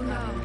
Taka.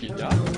Can you?